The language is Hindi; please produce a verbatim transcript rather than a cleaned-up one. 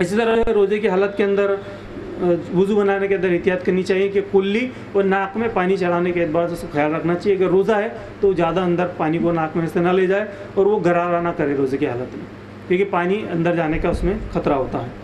इसी तरह रोज़े की हालत के अंदर वुज़ू बनाने के अंदर एहतियात करनी चाहिए कि कुल्ली और नाक में पानी चढ़ाने के एतबार से उसका ख्याल रखना चाहिए। अगर रोज़ा है तो ज़्यादा अंदर पानी को नाक में से ना ले जाए और वो गरारा ना करे रोज़े की हालत में, क्योंकि पानी अंदर जाने का उसमें ख़तरा होता है।